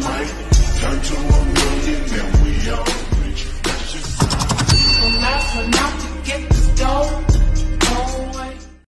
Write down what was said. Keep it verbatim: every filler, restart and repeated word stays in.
might turn to